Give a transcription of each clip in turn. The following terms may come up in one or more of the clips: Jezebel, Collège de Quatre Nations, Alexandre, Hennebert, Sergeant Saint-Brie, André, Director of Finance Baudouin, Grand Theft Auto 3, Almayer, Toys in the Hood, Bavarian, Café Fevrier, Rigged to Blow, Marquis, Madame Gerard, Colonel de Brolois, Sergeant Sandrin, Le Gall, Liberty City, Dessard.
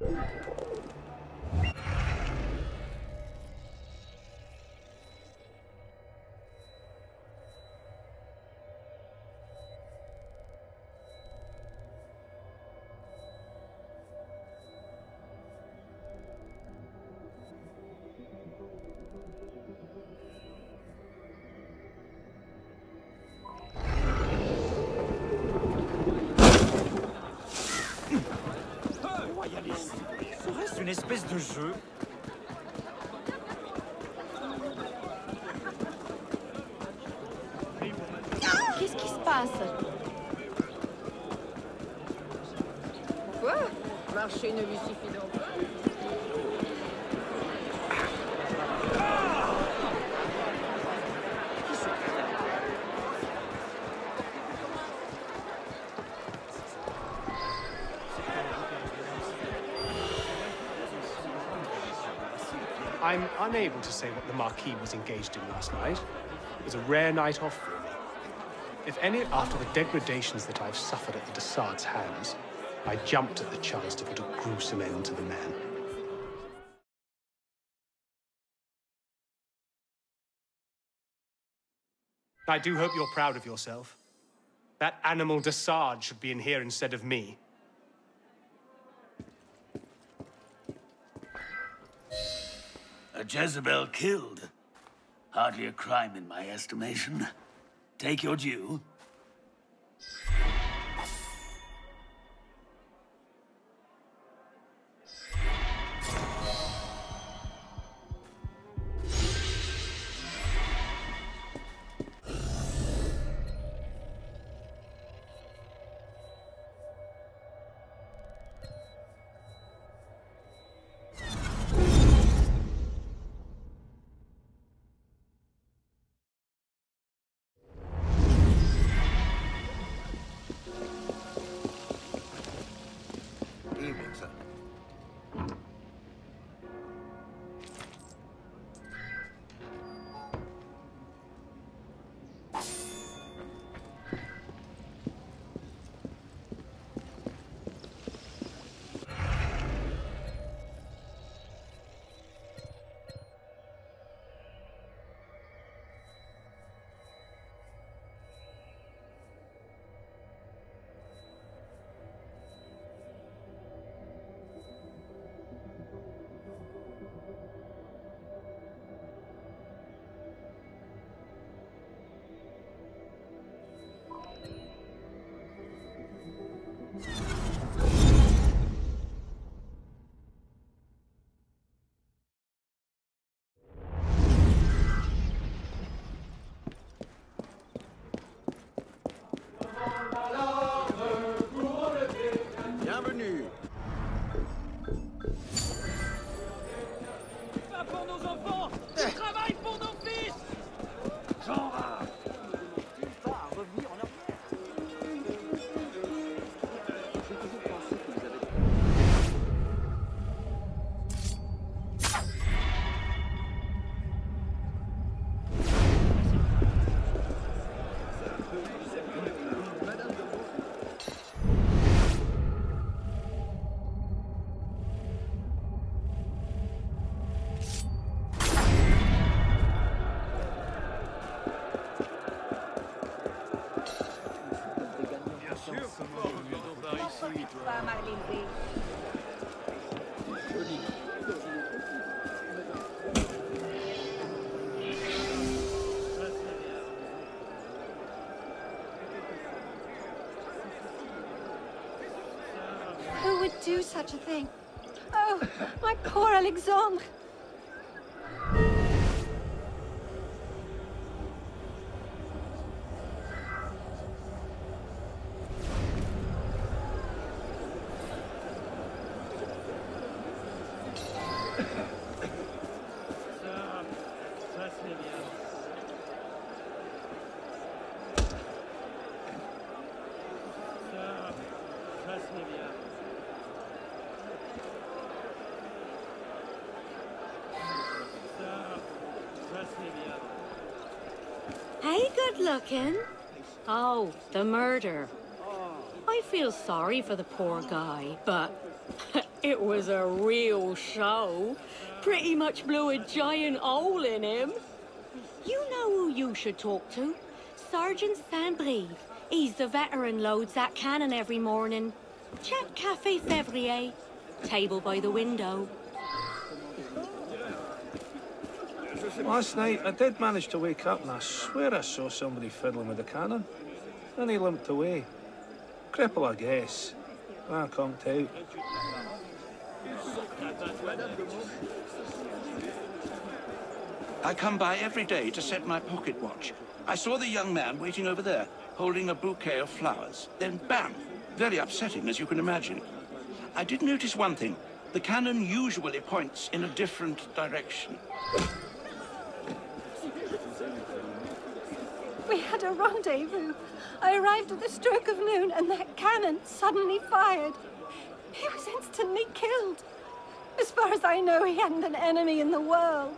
Serait-ce une espèce de jeu? Qu'est-ce qui se passe? Quoi? Marcher ne lui suffit donc pas. I'm unable to say what the Marquis was engaged in last night. It was a rare night off for me. If any, after the degradations that I've suffered at the Dessard's hands, I jumped at the chance to put a gruesome end to the man. I do hope you're proud of yourself. That animal Dessard should be in here instead of me. A Jezebel killed. Hardly a crime in my estimation. Take your due. Who would do such a thing? Oh, my poor Alexandre! Looking? Oh, the murder. I feel sorry for the poor guy, but It was a real show. Pretty much blew a giant hole in him. You know who you should talk to? Sergeant Saint-Brie. He's the veteran loads that cannon every morning. Check Café Fevrier. Table by the window. Last night, I did manage to wake up and I swear I saw somebody fiddling with the cannon. Then he limped away. Cripple, I guess. I conked out. I come by every day to set my pocket watch. I saw the young man waiting over there, holding a bouquet of flowers. Then bam! Very upsetting, as you can imagine. I did notice one thing. The cannon usually points in a different direction. We had a rendezvous. I arrived at the stroke of noon and that cannon suddenly fired. He was instantly killed. As far as I know, he hadn't an enemy in the world.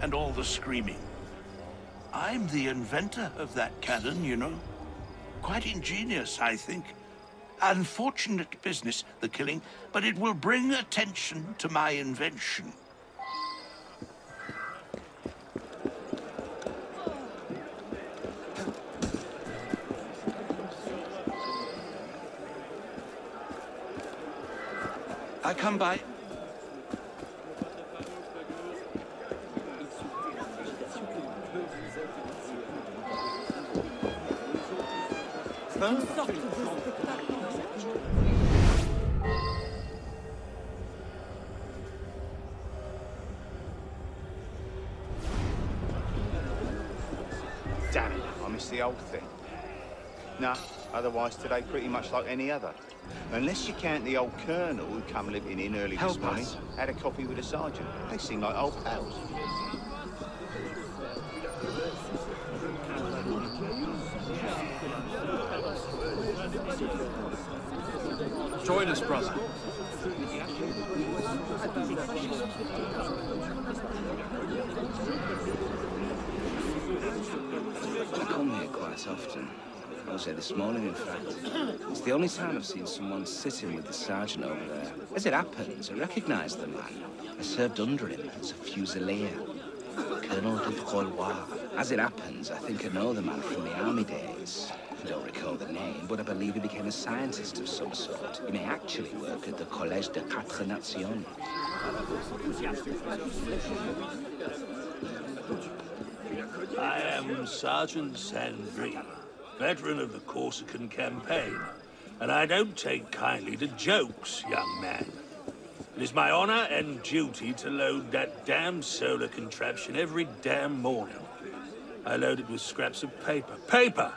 And all the screaming. I'm the inventor of that cannon, you know. Quite ingenious, I think. Unfortunate business, the killing, but it will bring attention to my invention. I come by. Damn it, I missed the old thing. Nah, otherwise today pretty much like any other. Unless you count the old colonel who come limping in early this morning, had a coffee with a sergeant. They seem like old pals. Join us, brother. I come here quite often. I was here this morning, in fact. It's the only time I've seen someone sitting with the sergeant over there. As it happens, I recognised the man. I served under him as a fusilier. Colonel de Brolois. As it happens, I think I know the man from the army days. I don't recall the name, but I believe he became a scientist of some sort. He may actually work at the Collège de Quatre Nations. I am Sergeant Sandrin, veteran of the Corsican campaign, and I don't take kindly to jokes, young man. It is my honor and duty to load that damn solar contraption every damn morning. I load it with scraps of paper. Paper!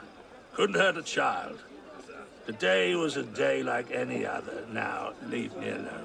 Couldn't hurt a child. Today was a day like any other. Now, leave me alone.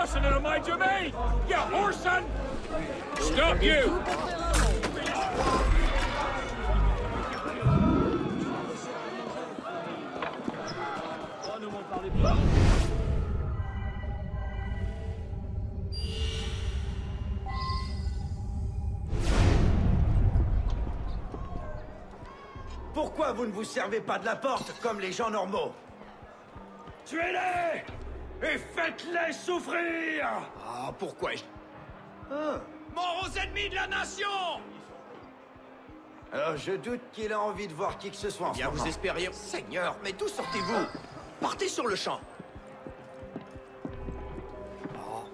busting into my domain! Yeah, horse, son! Stop you! Pourquoi vous ne vous servez pas de la porte comme les gens normaux? Tuez-les! Et faites-les souffrir! Ah, pourquoi je... Ah. Mort aux ennemis de la nation! Alors, je doute qu'il a envie de voir qui que ce soit en ce moment. Bien, vous espériez... Seigneur, mais d'où sortez-vous? Partez sur le champ! Oh.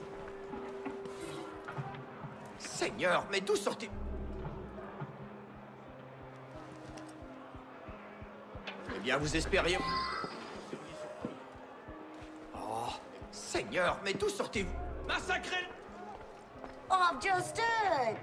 Seigneur, mais d'où sortez... Eh bien, vous espériez... Seigneur, mais d'où sortez-vous? Massacrez! I've just heard.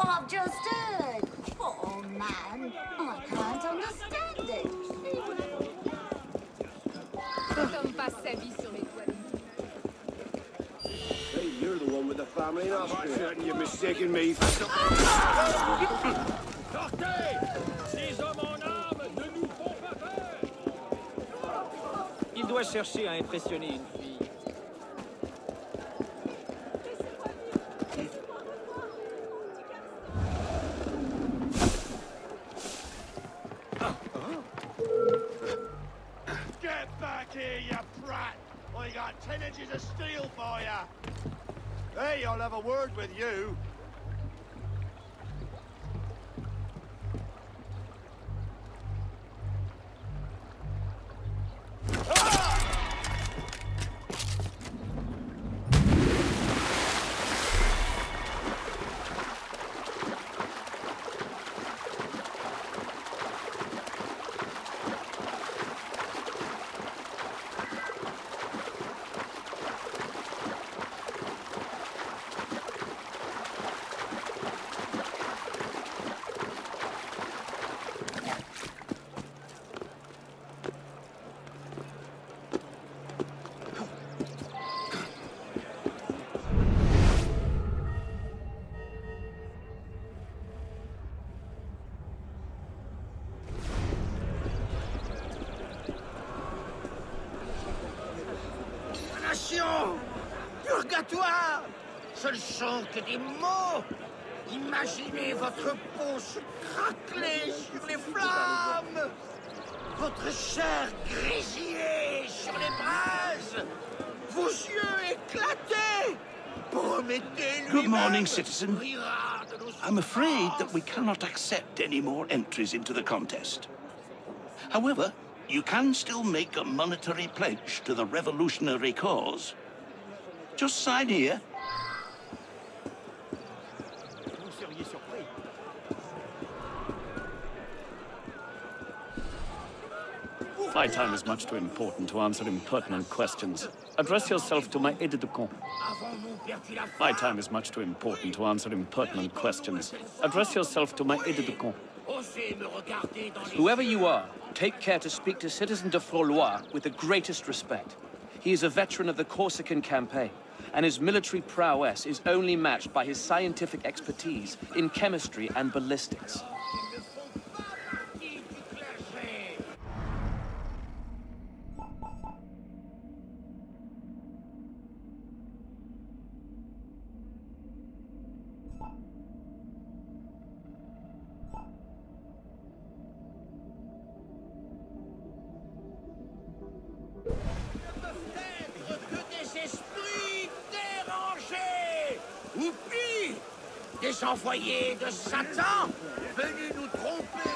Poor man. Just did. Oh man, I can't understand it. Tom passe sa vie sur les toilettes. Hey, you're the one with the family in Austria. You're mistaking me for something. Sortez! Ces hommes en armes ne nous font pas peur! Il doit chercher à impressionner une fille. With you. Purgatoire! Ce ne sont que des mots! Imaginez votre peau se craqueler sur les flammes! Votre chair grésiller sur les brases! Vos yeux éclatés! Promettez lui-même! Good morning, citizen. I'm afraid that we cannot accept any more entries into the contest. However, you can still make a monetary pledge to the revolutionary cause. Just sign here. Vous seriez surpris. My time is much too important to answer impertinent questions. Address yourself to my aide-de-camp. My time is much too important to answer impertinent questions. Address yourself to my aide-de-camp. Whoever you are, take care to speak to Citizen de Brolois with the greatest respect. He is a veteran of the Corsican campaign, and his military prowess is only matched by his scientific expertise in chemistry and ballistics. des envoyés de Satan venus nous tromper.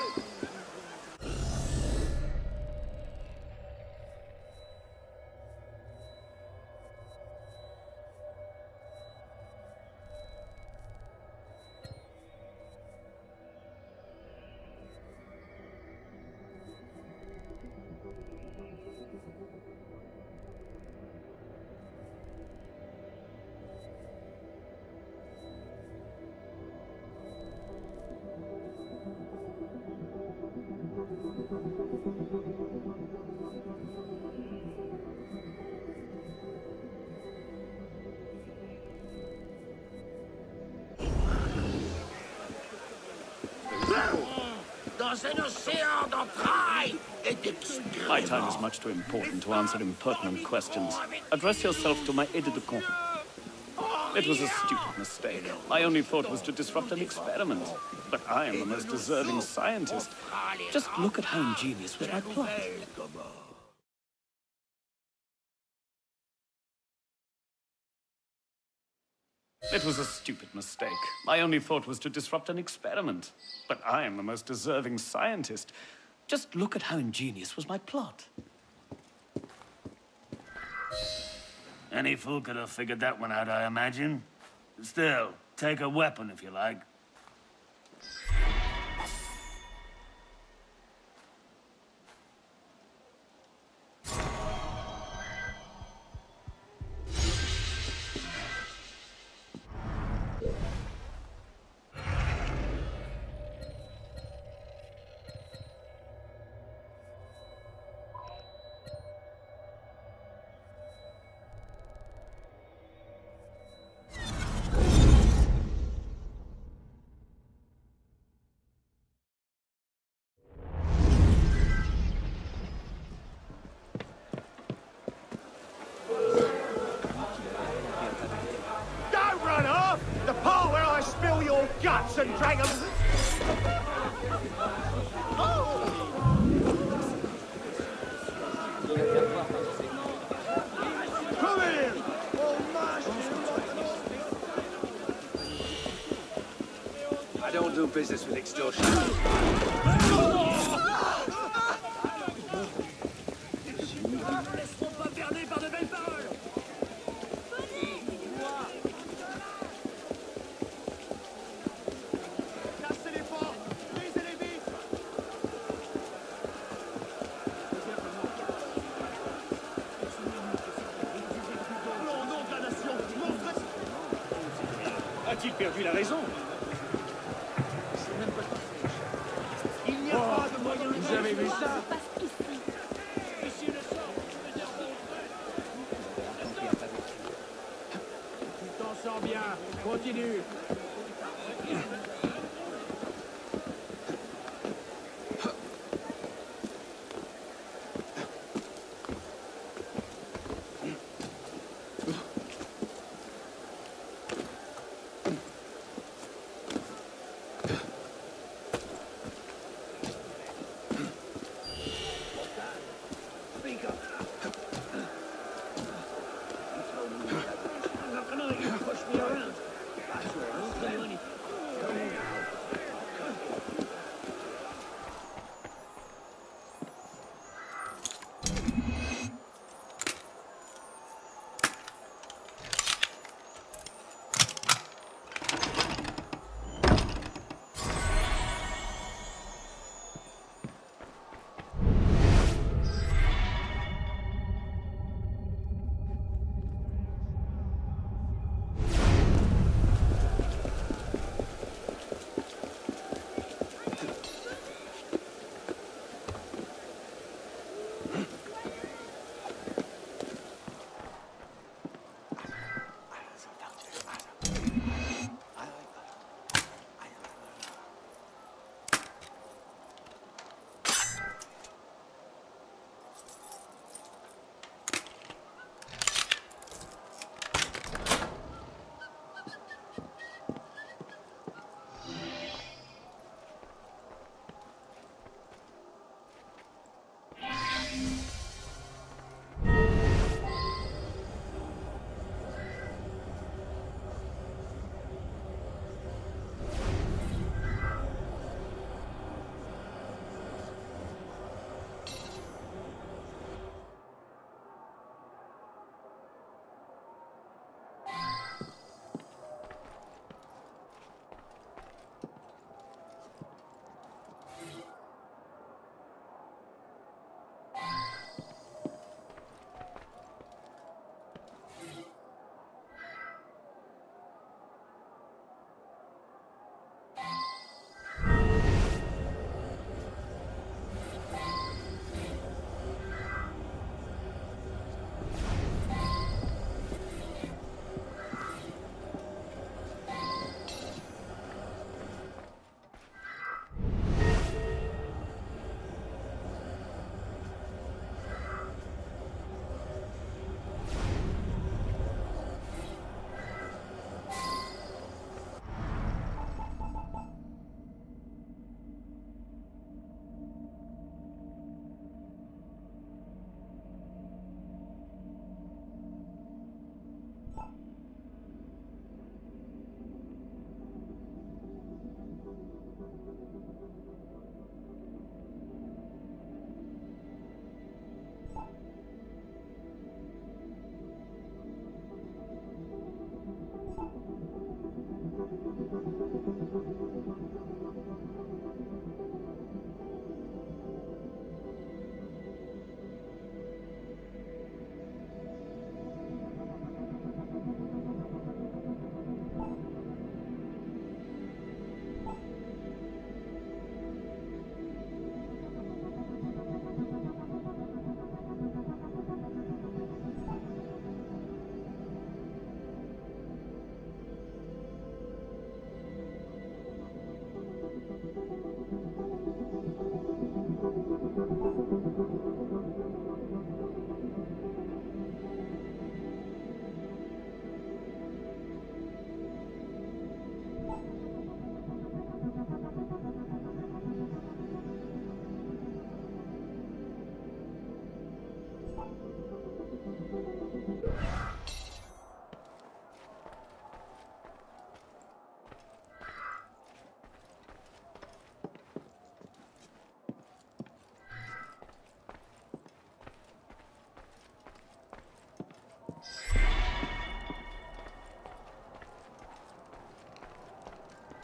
An ocean d'entrailles et d'excréments. My time is much too important to answer impertinent questions. Address yourself to my aide-de-camp. It was a stupid mistake. My only thought was to disrupt an experiment. But I am the most deserving scientist. Just look at how ingenious was my plot. It was a stupid mistake. My only thought was to disrupt an experiment. But I am the most deserving scientist. Just look at how ingenious was my plot. Any fool could have figured that one out, I imagine. Still, take a weapon if you like. Business with extortion. A-t-il perdu la raison? Continue. That's right.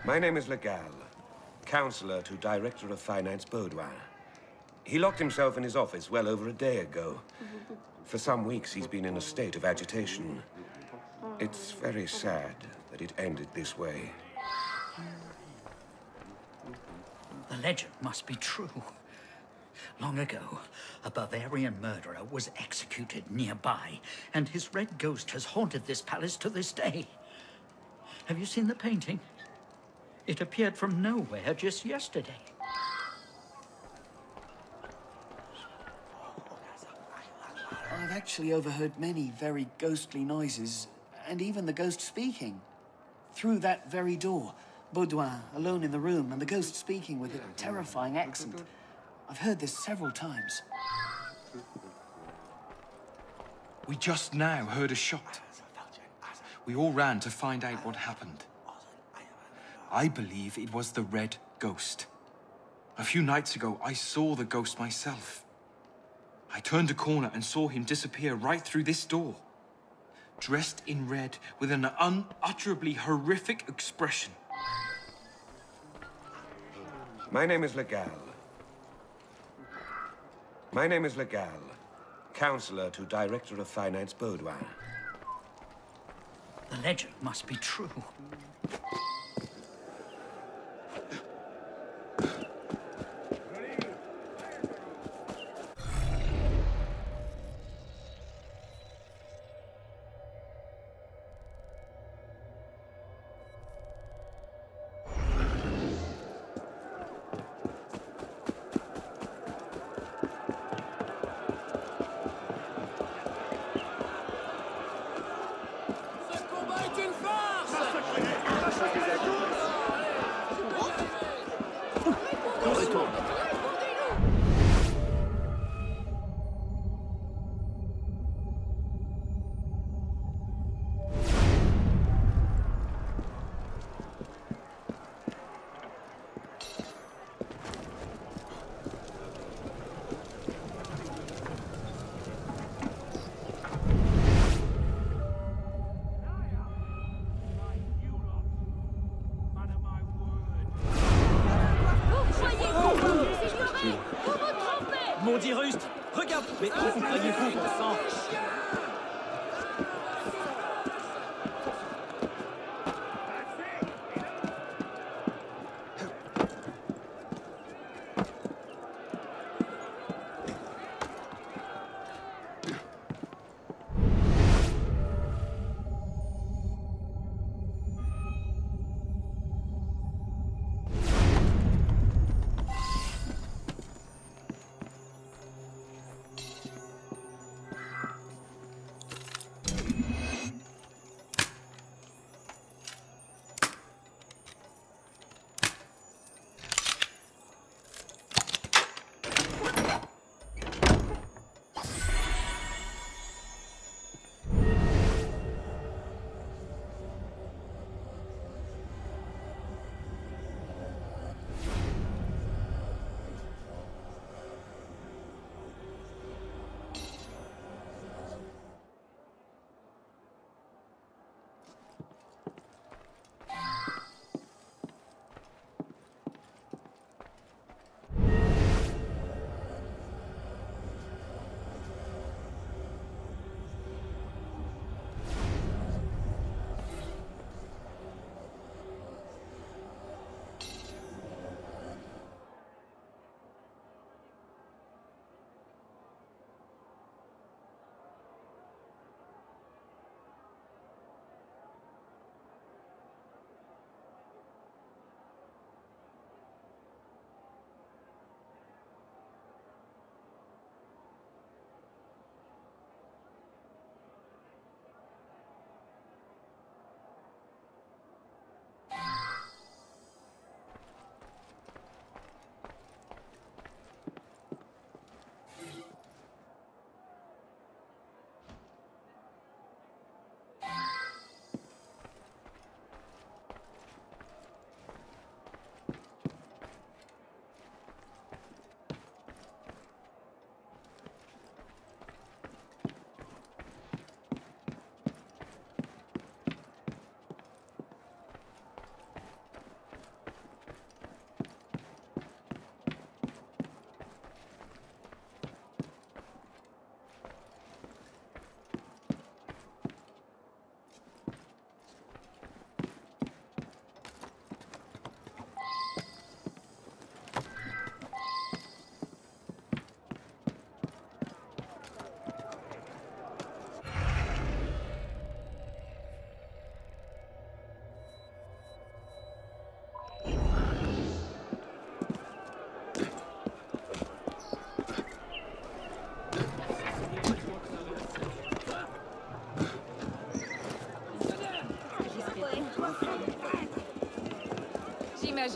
My name is Le Gall, counselor to Director of Finance Baudouin. He locked himself in his office well over a day ago. For some weeks, he's been in a state of agitation. It's very sad that it ended this way. The legend must be true. Long ago, a Bavarian murderer was executed nearby, and his red ghost has haunted this palace to this day. Have you seen the painting? It appeared from nowhere just yesterday. I've actually overheard many very ghostly noises, and even the ghost speaking. Through that very door, Baudouin, alone in the room, and the ghost speaking with a terrifying accent. I've heard this several times. We just now heard a shot. We all ran to find out what happened. I believe it was the red ghost. A few nights ago, I saw the ghost myself. I turned a corner and saw him disappear right through this door. Dressed in red, with an unutterably horrific expression. My name is Le Gall, counselor to Director of Finance Baudouin. The legend must be true.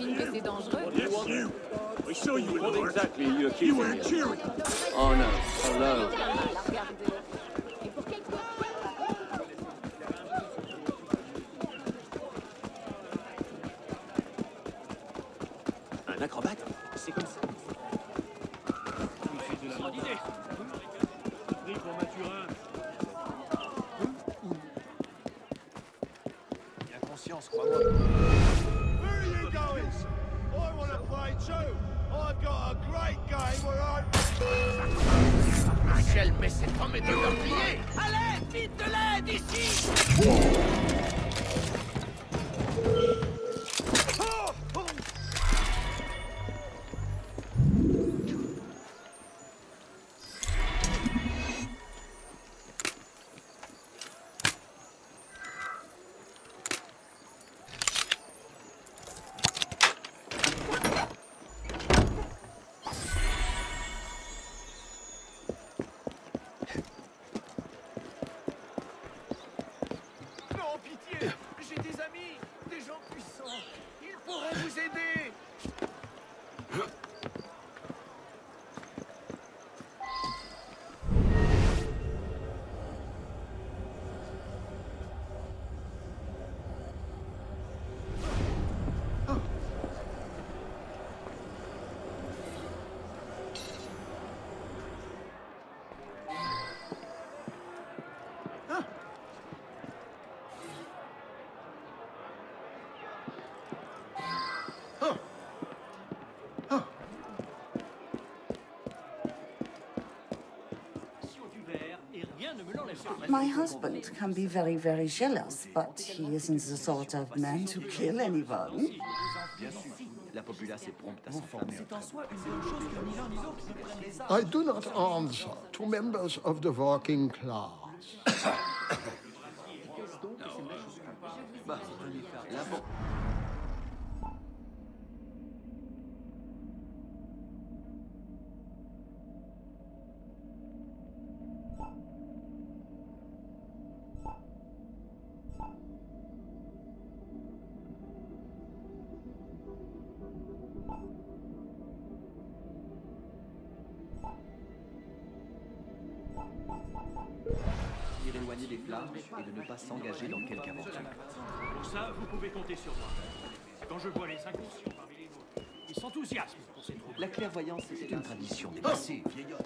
j'imagine que c'est dangereux. Yes, you. We saw you in Lord. Exactly, you accused me. You were cheering. Oh no, hello. Un acrobate, c'est comme ça. Where are you going? I want to play too. I've got a great game where I'm... Michel, mais c'est pas mes deux templiers. Allez, vite de l'aide ici. My husband can be very, very jealous, but he isn't the sort of man to kill anyone. I do not answer to members of the working class. Et de ne pas s'engager dans quelque aventure. Pour ça, vous pouvez compter sur moi. Quand je vois les inconscients parmi les vôtres, ils s'enthousiasment pour ces troubles. La clairvoyance, c'est une tradition dépassée, vieillotte.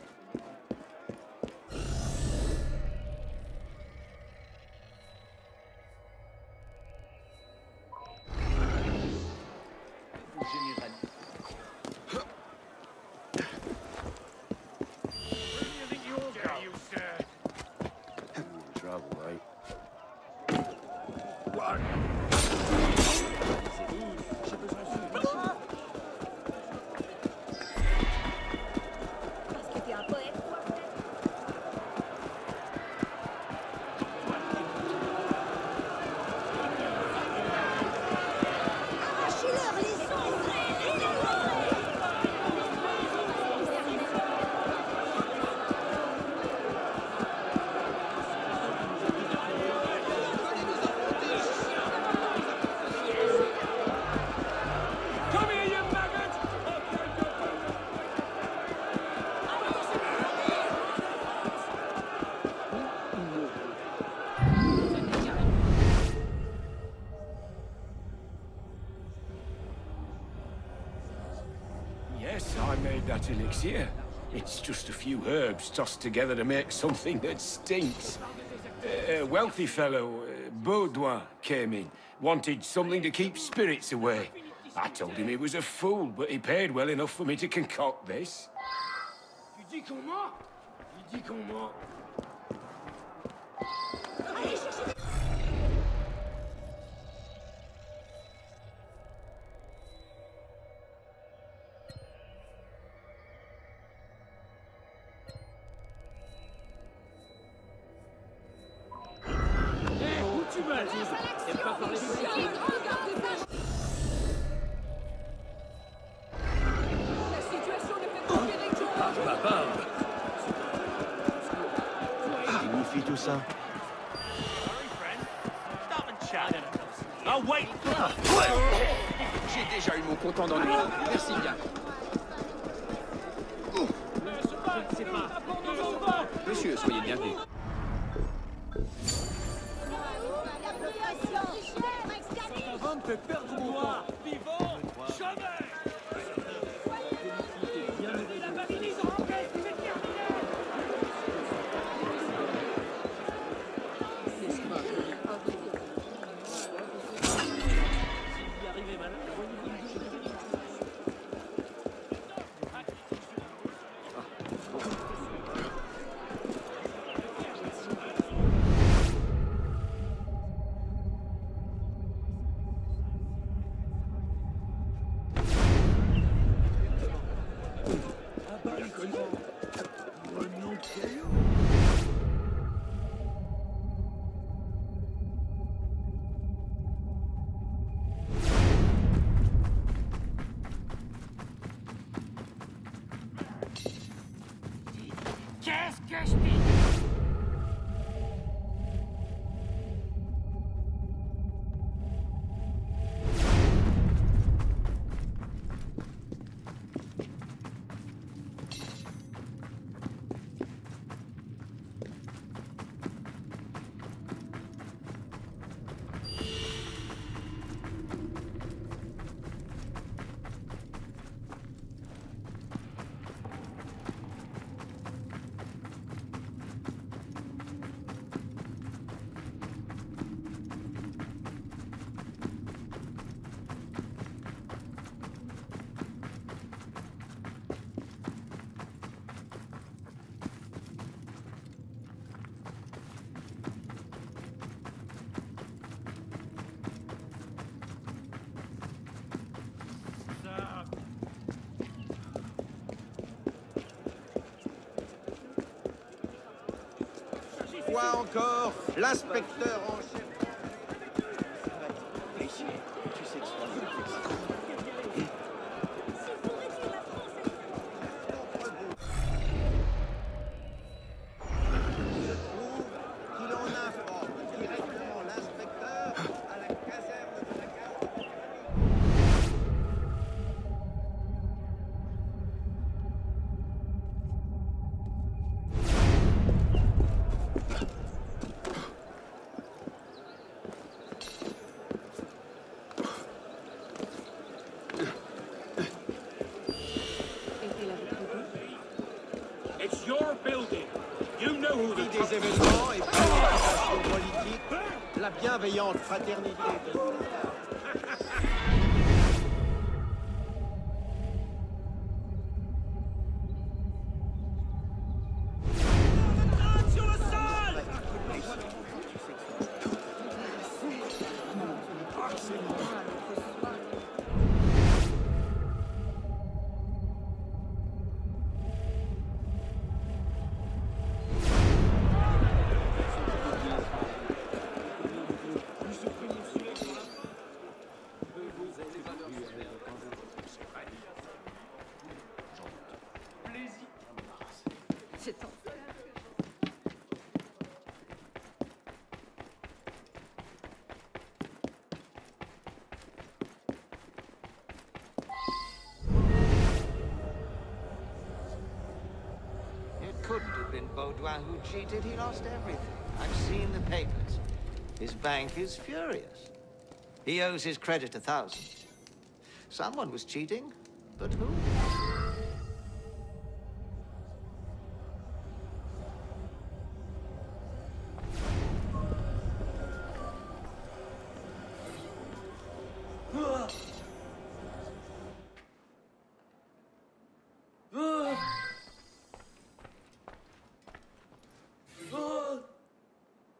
That elixir. It's just a few herbs tossed together to make something that stinks. A wealthy fellow, Baudouin, came in, wanted something to keep spirits away. I told him he was a fool, but he paid well enough for me to concoct this. Tu dis qu'on ment? Tu dis qu'on ment? J'ai déjà eu mon content d'ennui. Merci bien. Monsieur, soyez bienvenu. Avant de te perdre mon droit, vivant, jamais. Quoi encore, l'inspecteur en chef. Tu sais que je trouve qu'il en informe directement l'inspecteur à la caserne de la bienveillante fraternité. Baudouin who cheated, he lost everything. I've seen the papers. His bank is furious. He owes his credit 1,000. Someone was cheating, but who? Don't care, you owe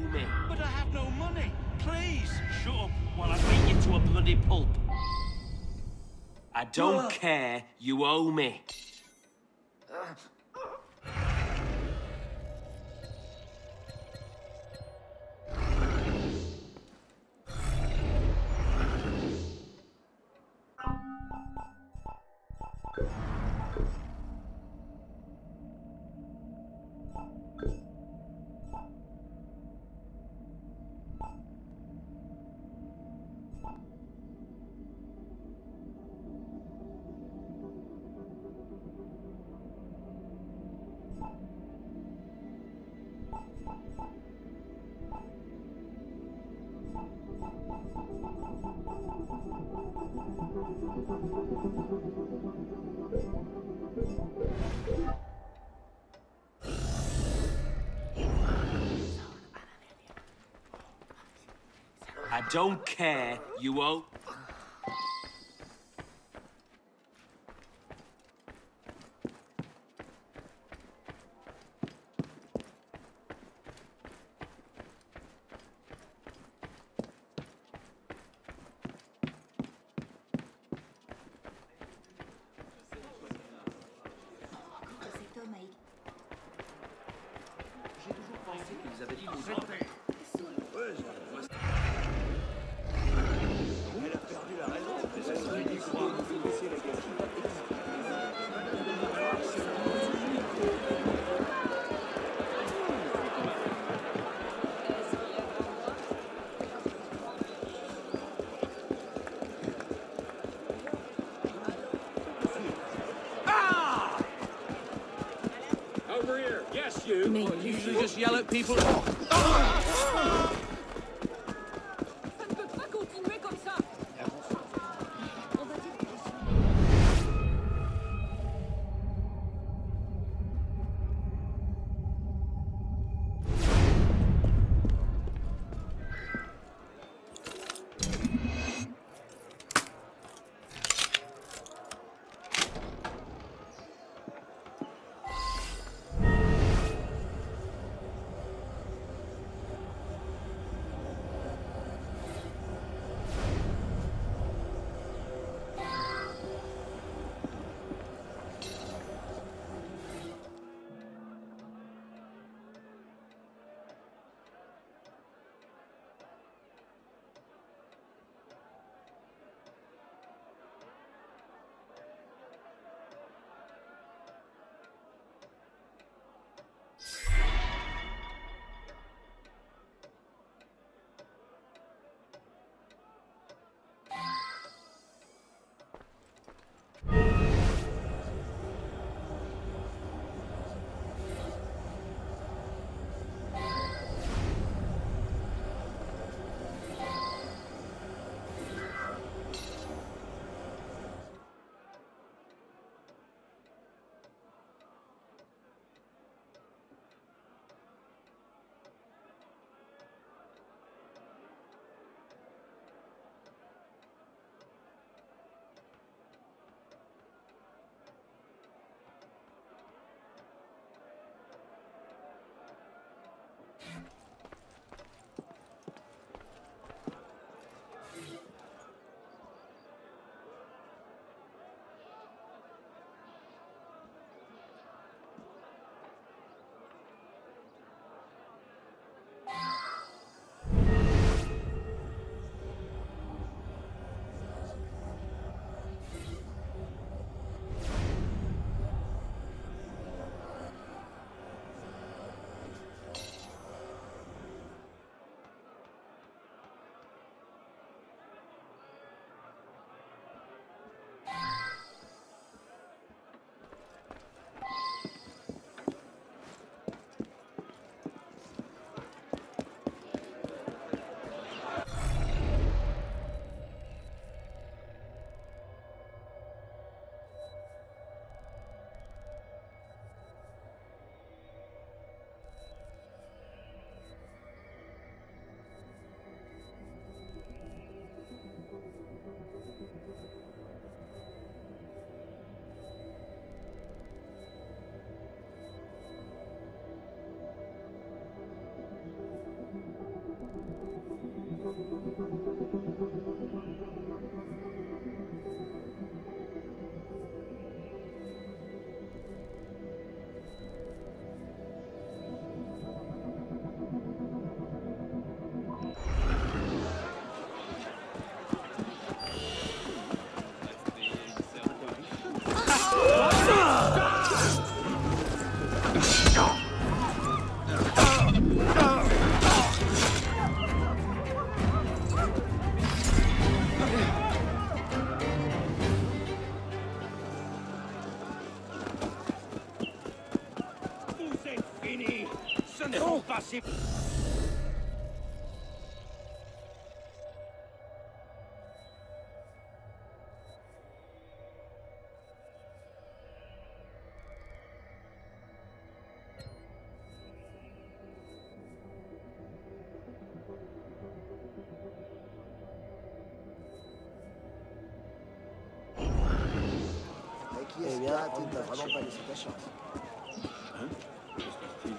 me. But I have no money. Please, shut up while I beat you to a bloody pulp. I don't care, you owe me. I don't care, you won't. Just yell at people. Oh! là, tu ne vas vraiment pas laisser ta chance. Hein? Que se passe-t-il?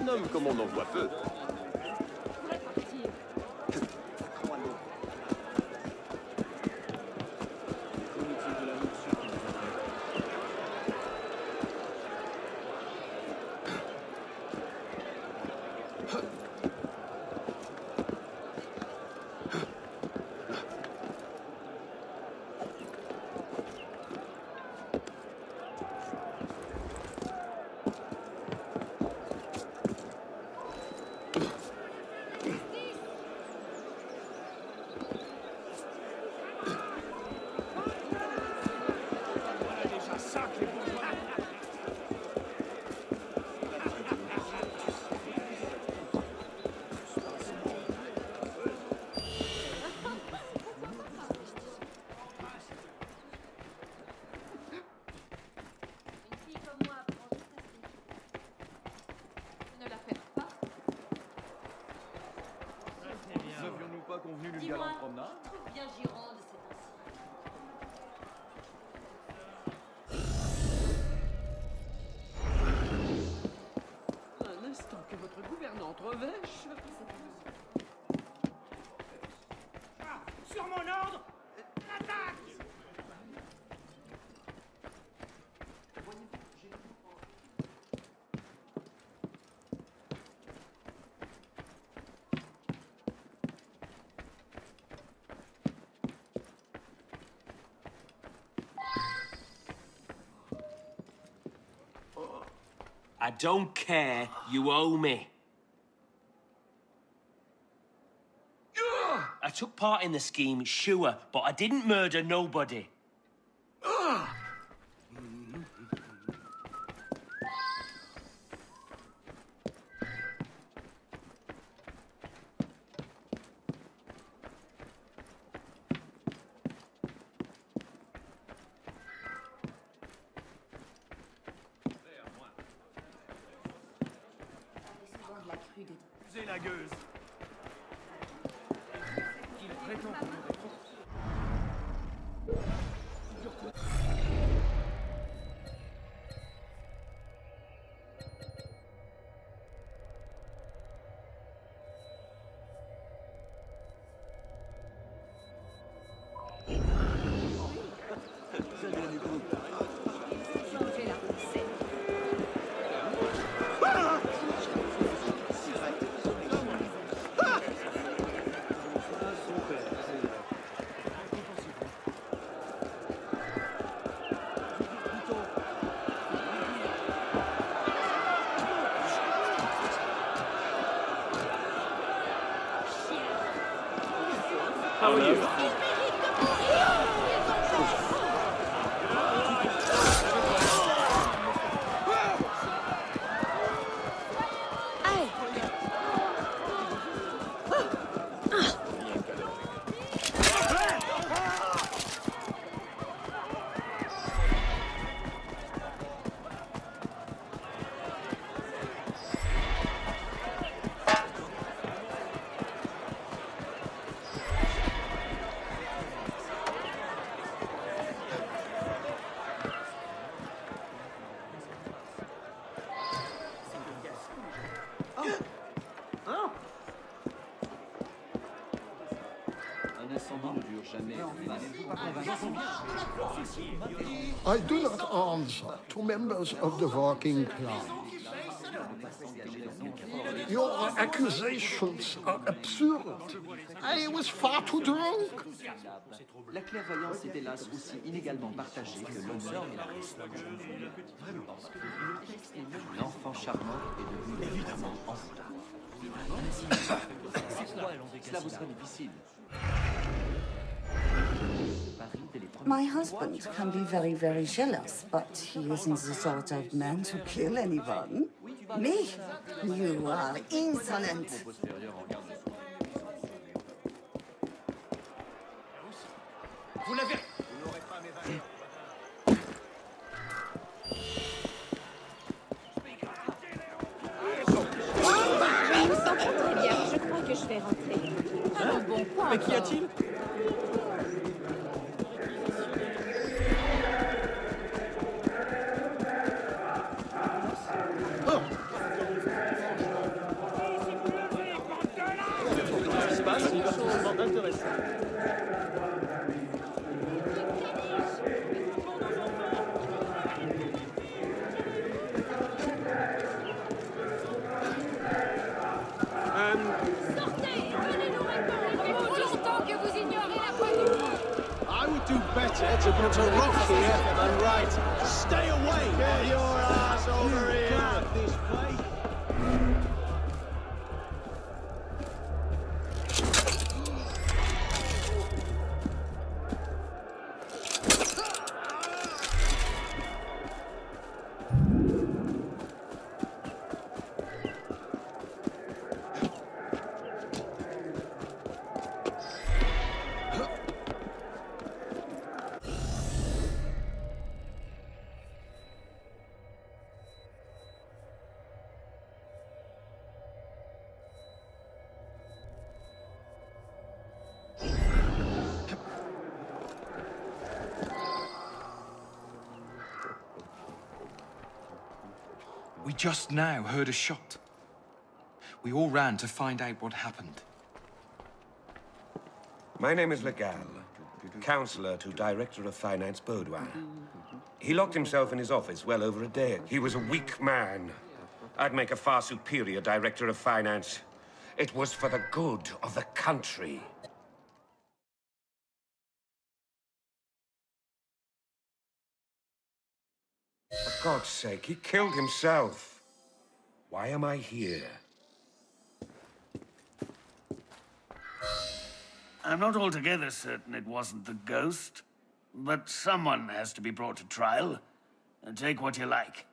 Un homme comme on en voit peu. I don't care. You owe me. I took part in the scheme, sure, but I didn't murder nobody. I do not answer to members of the working class. Your accusations are absurd. I was far too drunk. La clairvoyance est hélas aussi inégalement partagée que l'honneur et la réussite. L'enfant charmant est devenu évidemment enfant. Cela vous sera difficile. My husband can be very, very jealous, but he isn't the sort of man to kill anyone. Me? You are insolent. Vous l'avez... je vais rentrer. Hein? Bon point. Mais qu'y a-t-il? To rock here and right. Stay away. Get your ass over here. Can't this play? We just now heard a shot. We all ran to find out what happened. My name is Le Gall, counsellor to Director of Finance Baudouin. He locked himself in his office well over a day. He was a weak man. I'd make a far superior Director of Finance. It was for the good of the country. For God's sake, he killed himself. Why am I here? I'm not altogether certain it wasn't the ghost, but someone has to be brought to trial. Take what you like.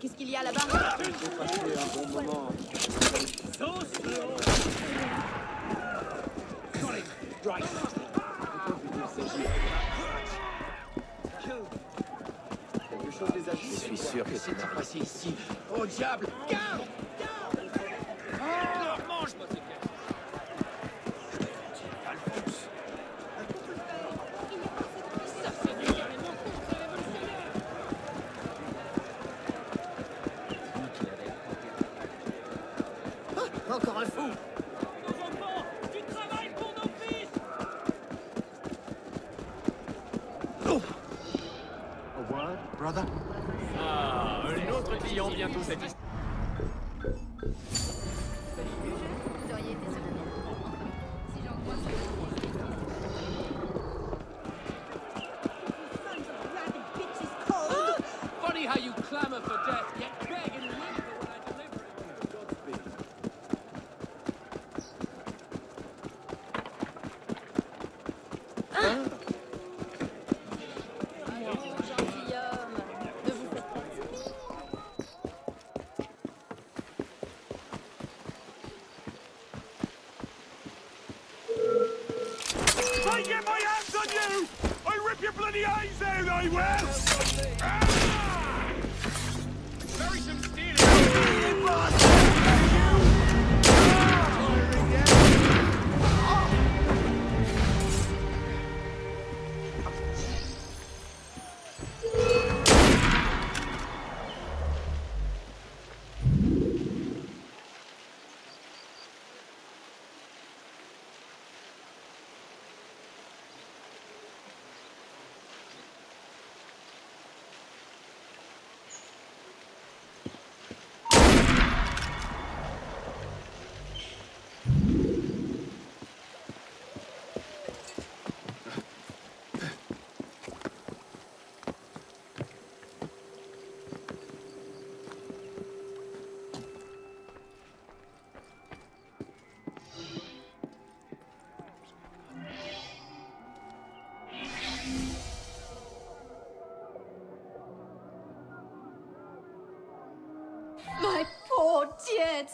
Qu'est-ce qu'il y a là-bas? Il faut passer un bon moment. Je suis sûr que c'est passé ici. Oh diable! Garde! Encore un fou! brother? Ah, un autre client bientôt satisfait.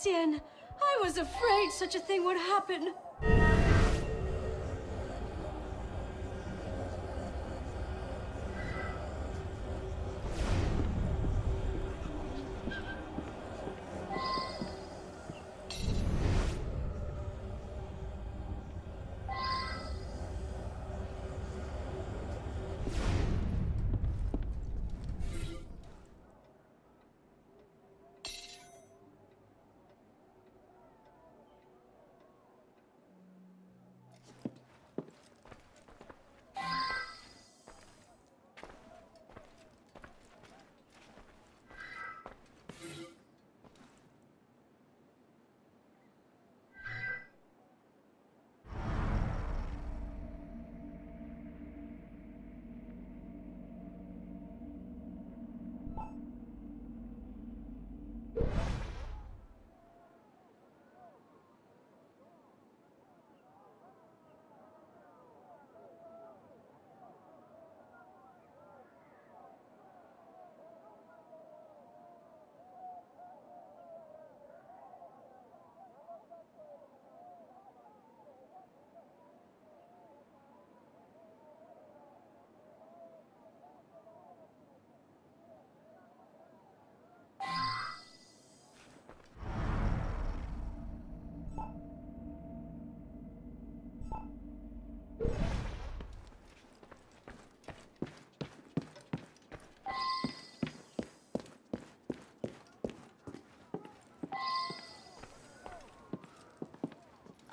Tien, I was afraid such a thing would happen.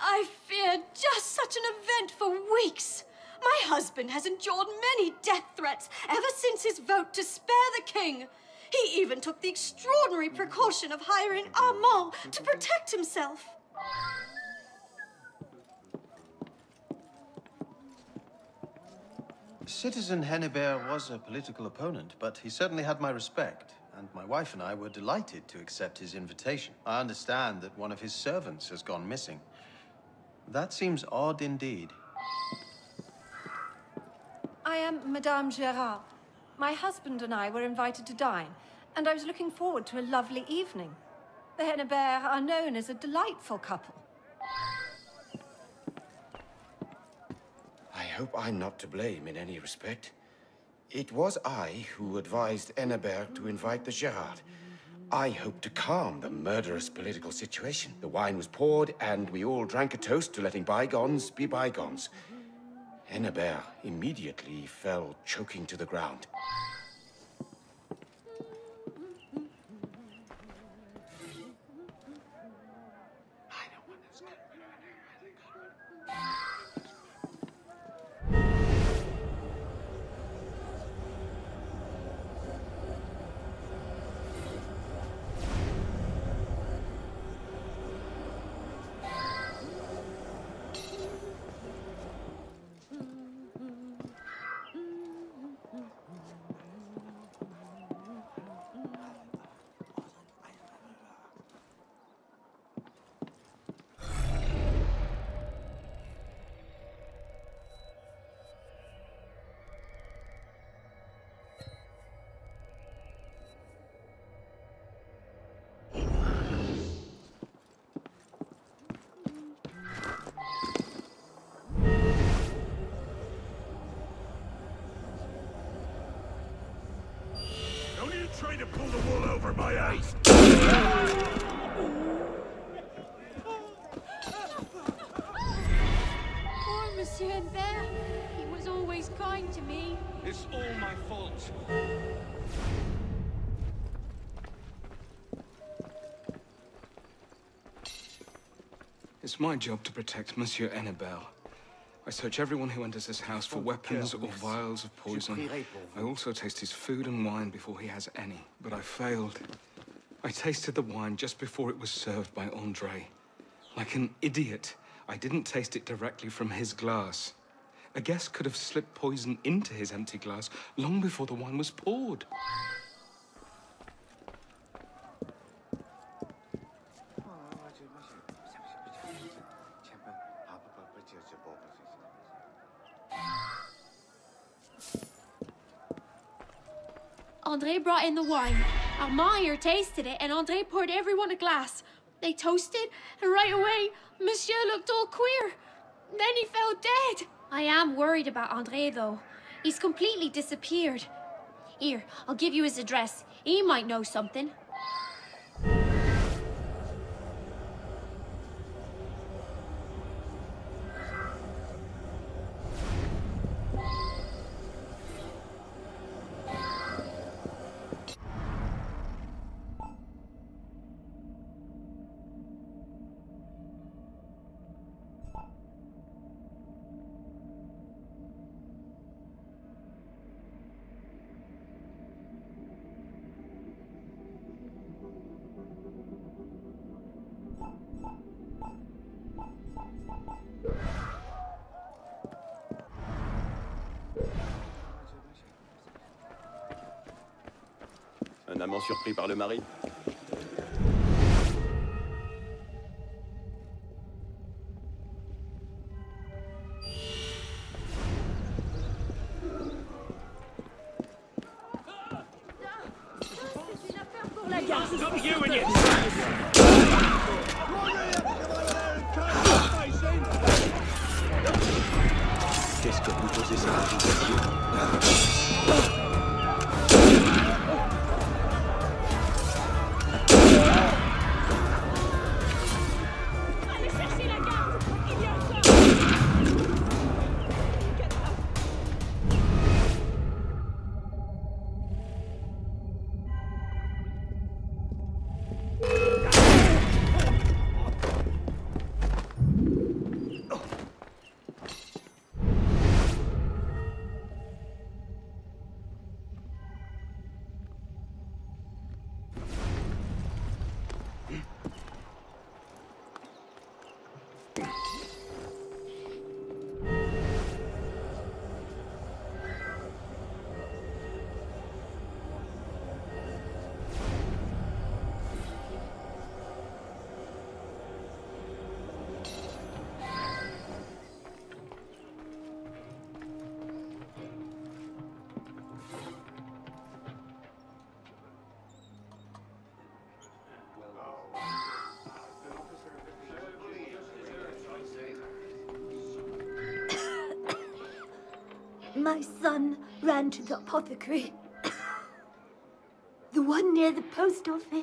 I feared just such an event for weeks. My husband has endured many death threats ever since his vote to spare the king. He even took the extraordinary precaution of hiring Armand to protect himself. Citizen Hennebert was a political opponent, but he certainly had my respect. And my wife and I were delighted to accept his invitation. I understand that one of his servants has gone missing. That seems odd indeed. I am Madame Gerard. My husband and I were invited to dine, and I was looking forward to a lovely evening. The Hennebert are known as a delightful couple. I hope I'm not to blame in any respect. It was I who advised Hennebert to invite the Gerard. I hoped to calm the murderous political situation. The wine was poured, and we all drank a toast to letting bygones be bygones. Hennebert immediately fell choking to the ground. trying to pull the wool over my eyes. Poor Monsieur Hennebert. He was always kind to me. It's all my fault. It's my job to protect Monsieur Hennebert. I search everyone who enters this house for weapons or vials of poison. I also taste his food and wine before he has any, but I failed. I tasted the wine just before it was served by André. Like an idiot, I didn't taste it directly from his glass. A guest could have slipped poison into his empty glass long before the wine was poured. André brought in the wine. Almayer tasted it, and André poured everyone a glass. They toasted, and right away, Monsieur looked all queer. Then he fell dead. I am worried about André, though. He's completely disappeared. Here, I'll give you his address. He might know something. Un amant surpris par le mari. My son ran to the apothecary, the one near the post office.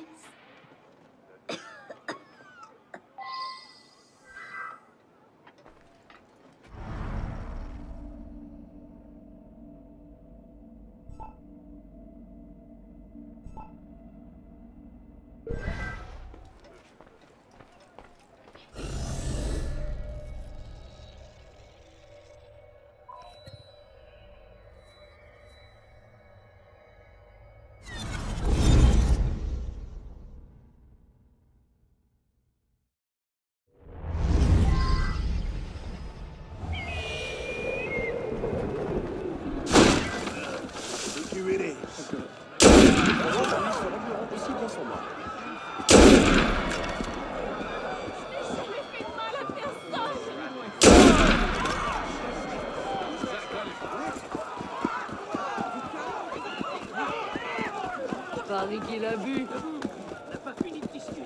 Qu'il a bu. On n'a pas fini de discuter.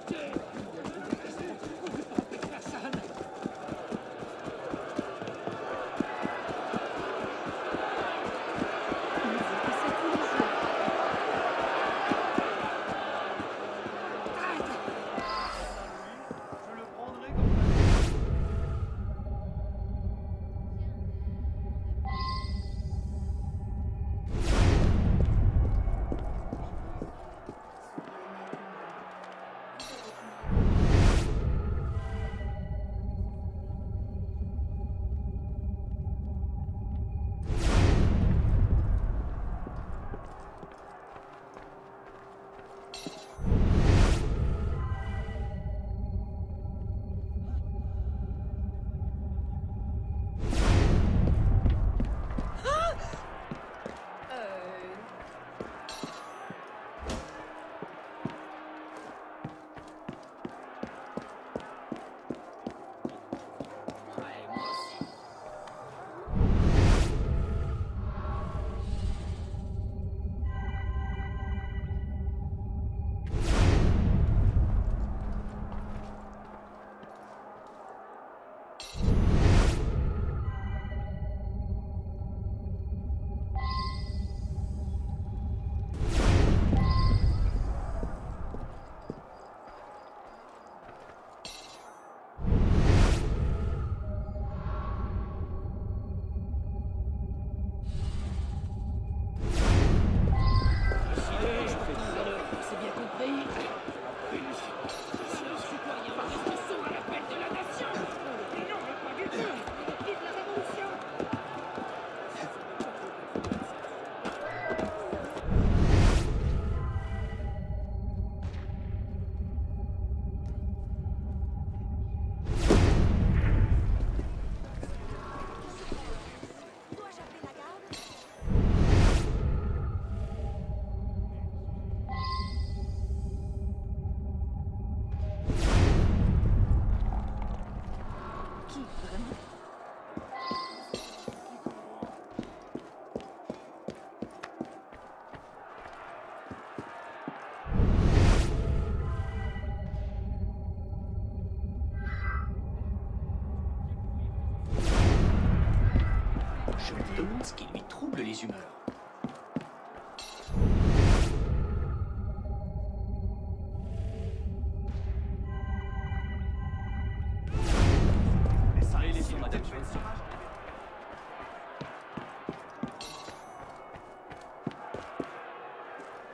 les humeurs.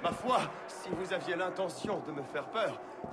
Ma foi, si vous aviez l'intention de me faire peur,